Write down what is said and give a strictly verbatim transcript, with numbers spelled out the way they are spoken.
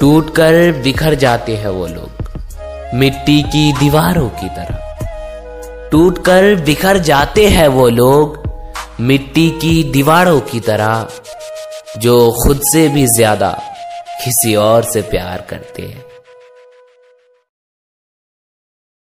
टूटकर बिखर जाते हैं वो लोग मिट्टी की दीवारों की तरह। टूटकर बिखर जाते हैं वो लोग मिट्टी की दीवारों की तरह, जो खुद से भी ज्यादा किसी और से प्यार करते हैं।